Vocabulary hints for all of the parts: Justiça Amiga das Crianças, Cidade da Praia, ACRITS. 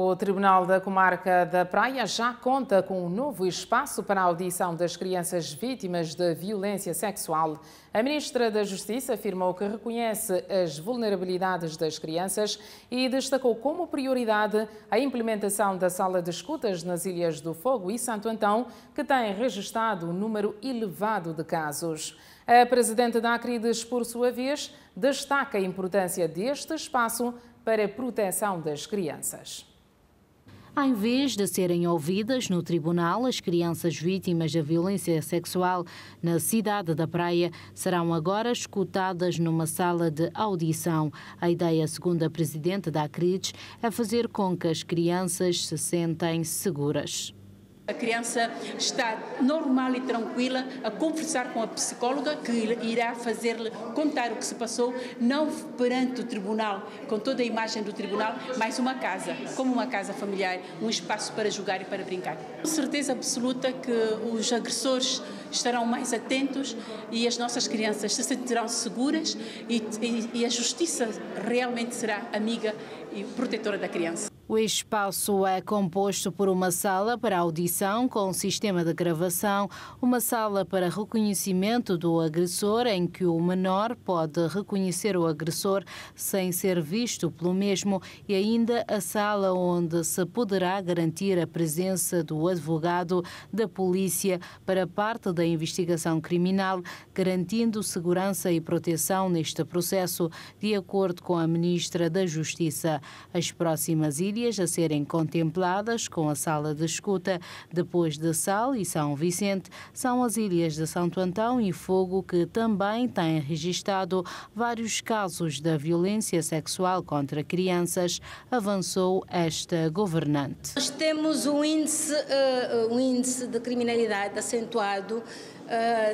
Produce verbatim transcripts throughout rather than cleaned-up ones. O Tribunal da Comarca da Praia já conta com um novo espaço para a audição das crianças vítimas de violência sexual. A Ministra da Justiça afirmou que reconhece as vulnerabilidades das crianças e destacou como prioridade a implementação da sala de escutas nas Ilhas do Fogo e Santo Antão, que tem registrado um número elevado de casos. A Presidenta da ACRITS, por sua vez, destaca a importância deste espaço para a proteção das crianças. Em vez de serem ouvidas no tribunal, as crianças vítimas da violência sexual na Cidade da Praia serão agora escutadas numa sala de audição. A ideia, segundo a presidente da ACRITS, é fazer com que as crianças se sentem seguras. A criança está normal e tranquila a conversar com a psicóloga, que irá fazer-lhe contar o que se passou, não perante o tribunal, com toda a imagem do tribunal, mas uma casa, como uma casa familiar, um espaço para jogar e para brincar. Com certeza absoluta que os agressores estarão mais atentos e as nossas crianças se sentirão seguras e, e, e a justiça realmente será amiga e protetora da criança. O espaço é composto por uma sala para audição com um sistema de gravação, uma sala para reconhecimento do agressor, em que o menor pode reconhecer o agressor sem ser visto pelo mesmo, e ainda a sala onde se poderá garantir a presença do advogado da polícia para parte da investigação criminal, garantindo segurança e proteção neste processo, de acordo com a Ministra da Justiça. As próximas ilhas a serem contempladas com a sala de escuta, depois de Sal e São Vicente, são as ilhas de Santo Antão e Fogo, que também têm registrado vários casos da violência sexual contra crianças, avançou esta governante. Nós temos um índice, um índice de criminalidade acentuado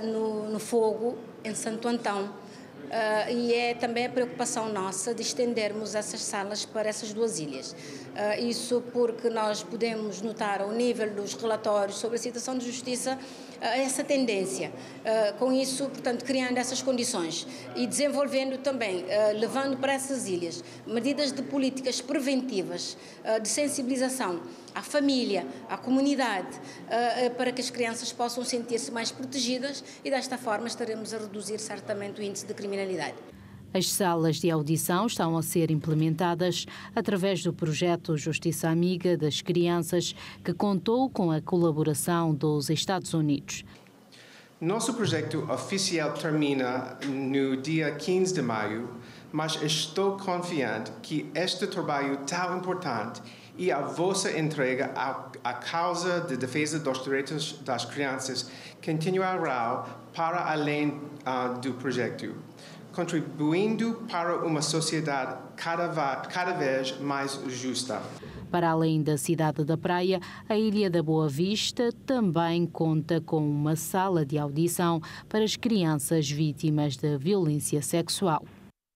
no, no Fogo, em Santo Antão. Uh, e é também a preocupação nossa de estendermos essas salas para essas duas ilhas. Uh, isso porque nós podemos notar ao nível dos relatórios sobre a situação de justiça uh, essa tendência. Uh, com isso, portanto, criando essas condições e desenvolvendo também, uh, levando para essas ilhas, medidas de políticas preventivas, uh, de sensibilização à família, à comunidade, uh, para que as crianças possam sentir-se mais protegidas e desta forma estaremos a reduzir certamente o índice de criminalidade. As salas de audição estão a ser implementadas através do projeto Justiça Amiga das Crianças, que contou com a colaboração dos Estados Unidos. Nosso projeto oficial termina no dia quinze de maio, mas estou confiante que este trabalho tão importante e a vossa entrega à causa de defesa dos direitos das crianças continuará para além uh, do projeto, contribuindo para uma sociedade cada, cada vez mais justa. Para além da Cidade da Praia, a Ilha da Boa Vista também conta com uma sala de audição para as crianças vítimas de violência sexual.